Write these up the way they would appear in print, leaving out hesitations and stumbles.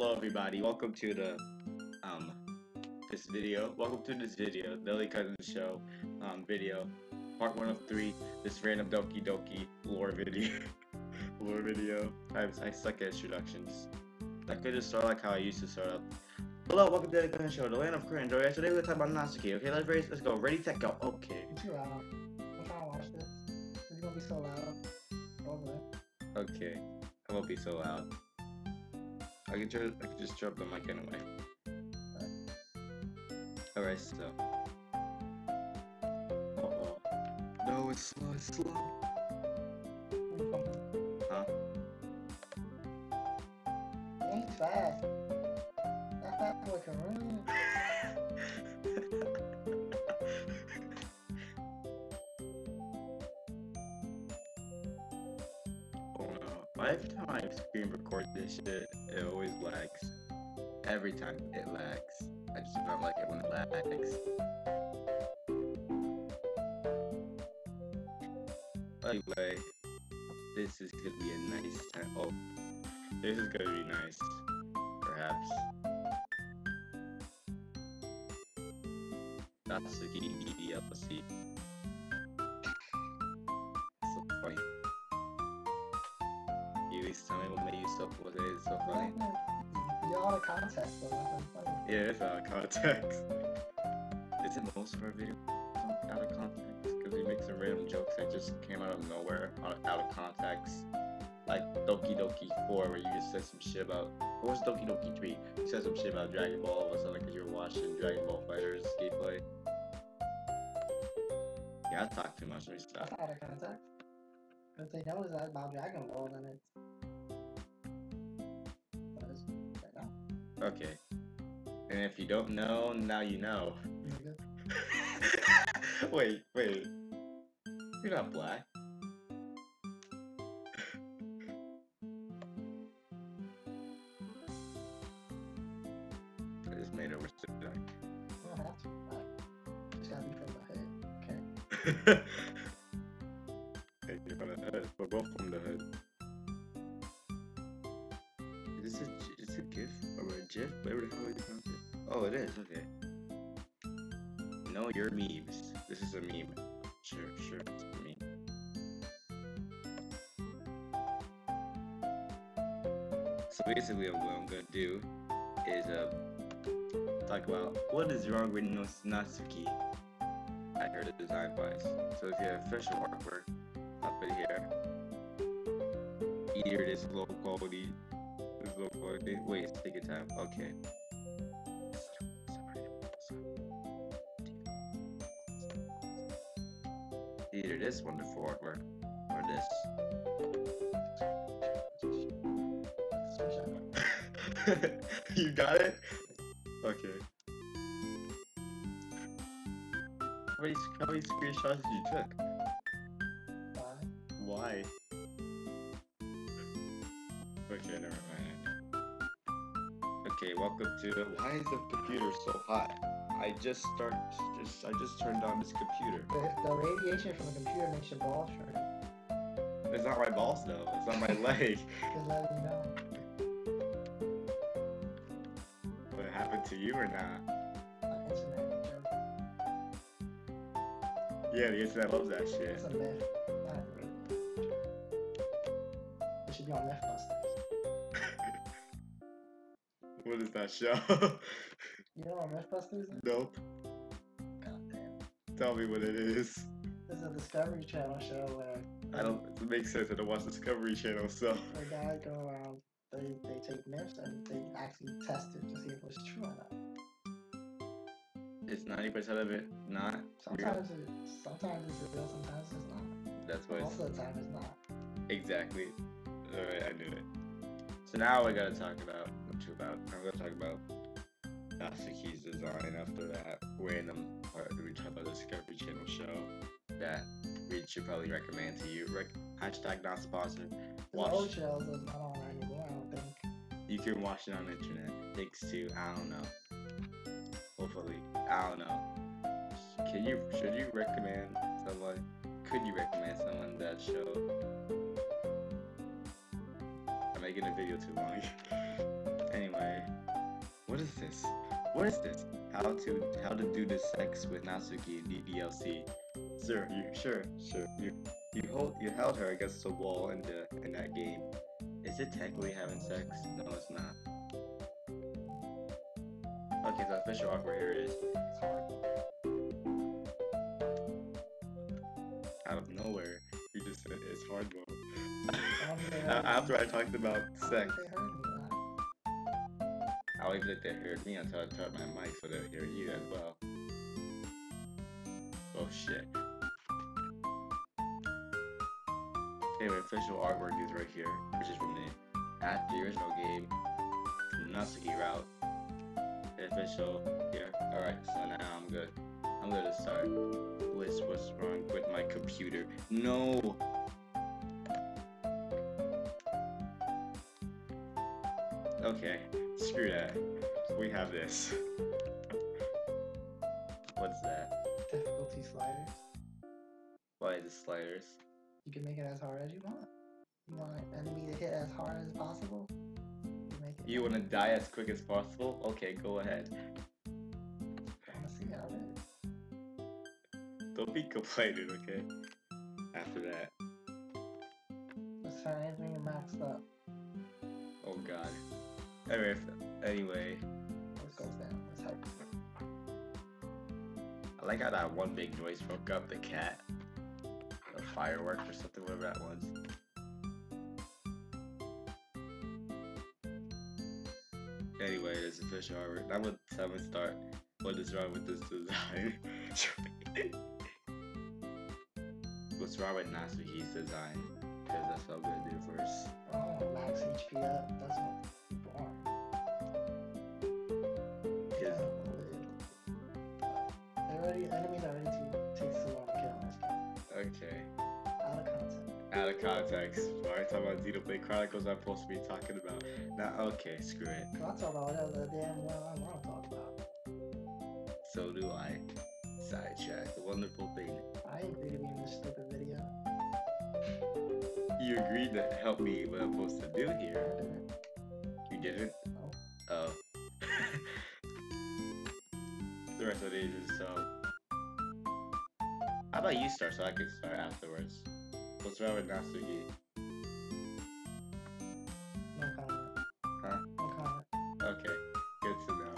Hello everybody, welcome to this video, Deadly Cousin Show, video, part 1 of 3, this random Doki Doki lore video, I suck at introductions. I could just start like how I used to start up. Hello, welcome to Deadly Cousin Show, the land of current joy. Today we're going to talk about Natsuki, okay, let's go, ready, set, go, okay. It's too loud, I'm trying to watch this, it's going to be so loud, okay, I won't be so loud. I can just drop the mic anyway. Alright, so. Uh-oh. No, it's slow, it's slow. Huh? It ain't fast. Not that like a room. Oh no. Every time I screen record this shit, it always lags. Every time it lags. I just don't like it when it lags. Anyway, this is gonna be a nice time. Oh, this is gonna be nice. Perhaps. Natsuki DLC. So funny. You at least tell me what made you so funny. You're out of context, though. That's funny. Yeah, it's out of context. Isn't most of our videos out of context? Because we make some random jokes that just came out of nowhere, out of context. Like Doki Doki 4, where you just said some shit about. Or was Doki Doki 3? You said some shit about Dragon Ball all of a sudden because you were watching Dragon Ball FighterZ gameplay. Yeah, I talk too much when we stop. That's out of context. If they know it's not about Dragon Ball, then it's. Okay. And if you don't know, now you know. wait. You're not black. I just made over stick back. Oh, that's black. Just gotta be from the hood. Okay. Hey, you're from the hood. We're both from the hood. Is this a GIF? Or a GIF? Whatever the hell you pronounce it. Oh, it is, okay. Know your memes. This is a meme. Sure, it's a meme. So basically what I'm gonna do is talk about what is wrong with Natsuki. I heard it design wise. So if you have official artwork, up in here. Either this low quality. Wait, it's taking time. Okay. Either this wonderful artwork or this. You got it? Okay. How many screenshots did you took? Why? Okay, never mind. Okay, welcome to. Why is the computer so hot? I just turned on this computer. The radiation from the computer makes your balls hurt. It's not my balls though. It's on my leg. Just let me know. What happened to you or not? It's an internet joke. Yeah, the internet loves that shit. It's a myth. Not really. It should be on Mythbusters. What is that show? You know what Mythbusters is? Nope. God damn. Tell me what it is. It's a Discovery Channel show where... It makes sense. I don't watch Discovery Channel, so... The guys go around, they take myths and they actually test it to see if it's true or not. Is 90% of it not sometimes real? Sometimes it's real, sometimes it's not. That's why most of the time it's not. Exactly. Alright, I knew it. So now we gotta talk about... I'm gonna talk about Natsuki's design after that random part we talk about the Discovery Channel show that we should probably recommend to you. Hashtag not sponsored. Watch. The old shows is not on anymore, I don't think. You can watch it on the internet. Thanks to I don't know. Hopefully. I don't know. Should you recommend someone? Could you recommend someone that show? I'm making a video too long. Anyway, What is this? What is this? How to do the sex with Natsuki in the DLC? Sir, you sure you held her against the wall in that game. Is it technically having sex? No, it's not. Okay, so official artwork here it is. Out of nowhere, you just said it's hard mode. After I talked about sex. I always let them hear me until I turn my mic so they'll hear you as well. Oh shit. Anyway, official artwork is right here, which is from the original game, from Natsuki route. Official here. Alright, so now I'm good. I'm gonna start. Bliss, what's wrong with my computer? No! Okay, screw that. We have this. What's that? Difficulty sliders. Why is it sliders? You can make it as hard as you want. You want an enemy to hit as hard as possible? You want to die as quick as possible? Okay, go ahead. I want to see how it is. Don't be complaining, okay? After that. Let's try anything to max up. Oh god. Anyway. Let's go down. Let's help. I like how that one big noise broke up the cat. A firework or something, whatever that was. Anyway, there's a fish armor. I'm gonna start. What is wrong with this design? What's wrong with Natsuki's design? Because that's what I'm gonna do first. Oh, max HP up. That's what people are. Yeah. Enemies already take so long to kill in this game. Okay. Out of context. Out of context. Every time I see the Blade Chronicles, I'm supposed to be talking about. Nah, okay, screw it. I'll talk about whatever the damn well I want to talk about. So do I. Sidetrack, the wonderful thing. I agree to be in this stupid video. You agreed to help me what I'm supposed to do here. You didn't? No. Oh. The rest of it is just How about you start so I can start afterwards? What's wrong with Natsuki? No comment. Huh? No comment. Okay, good to know.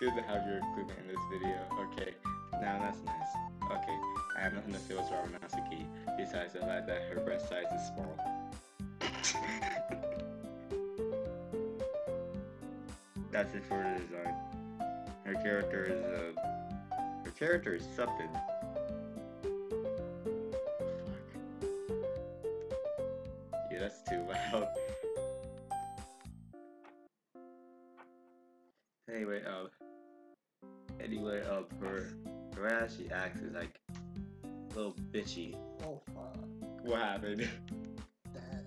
Good to have your inclusion in this video. Okay, now that's nice. Okay, I have nothing to say what's wrong with Natsuki, besides the fact that her breast size is small. That's it for the design. Her character is something. That's too loud. Anyway, her actually acts is like a little bitchy. Oh fuck. What happened? That.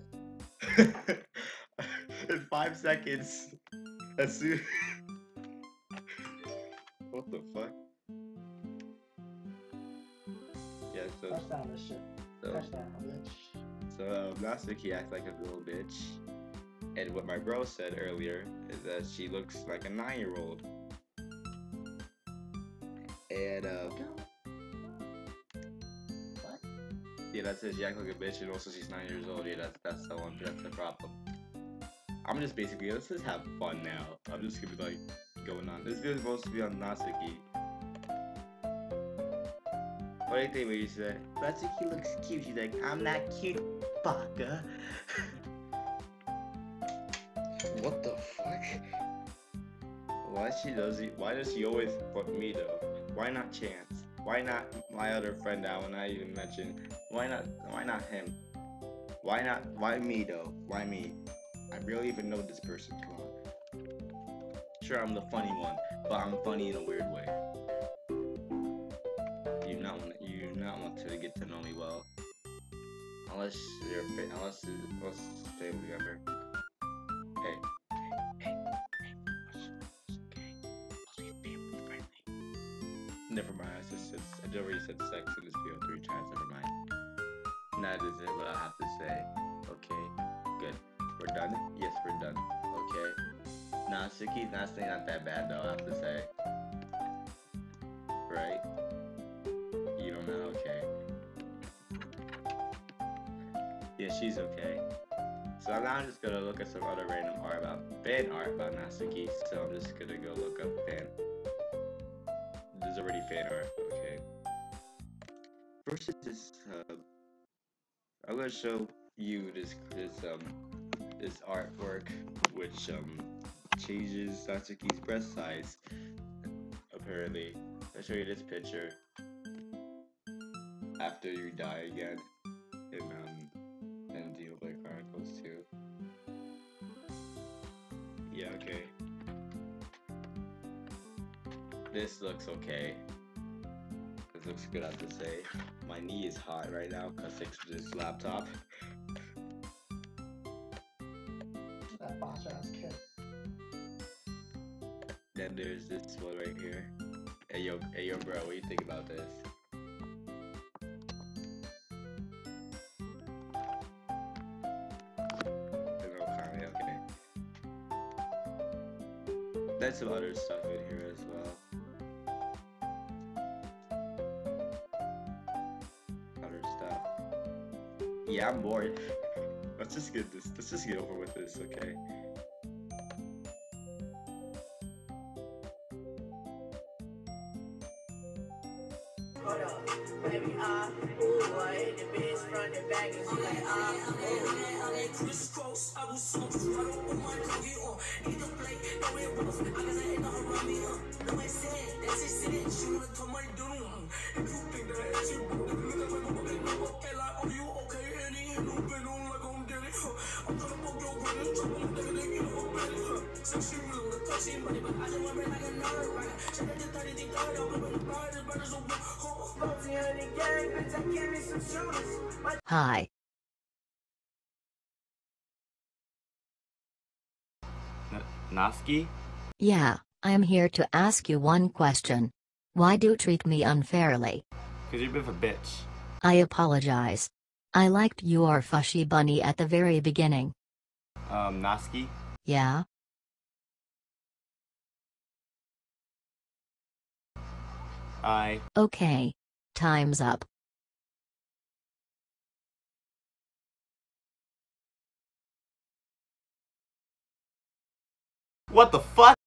In 5 seconds. As soon. What the fuck? Yeah. So. Touchdown, this shit. Touchdown, bitch. So Natsuki acts like a little bitch, and what my bro said earlier is that she looks like a 9-year-old. And what? Yeah, that's it. She acts like a bitch, and also she's 9 years old. Yeah, that's the one. That's the problem. I'm just basically let's just have fun now. I'm just gonna be like going on. This video is supposed to be on Natsuki. What do you think when you say Natsuki looks cute? She's like, I'm not cute. Baka. What the fuck? Why does she always fuck me though? Why not Chance? Why not my other friend that one I even mentioned? Why not him? Why me though? Why me? I barely even know this person, come on. Sure I'm the funny one, but I'm funny in a weird way. To get to know me well. Unless they remember. Hey, let's be family friendly. Never mind, I already said sex in this video 3 times, never mind. That is it, what I have to say. Okay, good. We're done? Yes, we're done. Okay. Natsuki's actually not that bad though, I have to say. Right? You don't know? Okay. Yeah, she's okay. So now I'm just gonna look at some other random fan art about Natsuki, so I'm just gonna go look up fan. There's already fan art, okay. First is this, I'm gonna show you this artwork, which, changes Natsuki's breast size, apparently. I'll show you this picture after you die again, and the Black Chronicles too. Yeah, okay. This looks okay. This looks good, I have to say. My knee is hot right now because it's this laptop. That boss ass kid. Then there's this one right here. Hey yo bro, what do you think about this? No comment, okay. There's some other stuff in here as well. Other stuff. Yeah, I'm bored. Let's just get over with this, okay? Hi. Natsuki? Yeah, I am here to ask you one question. Why do you treat me unfairly? Because you're a bit of a bitch. I apologize. I liked your fushy bunny at the very beginning. Natsuki? Yeah? Okay. Time's up. What the fuck?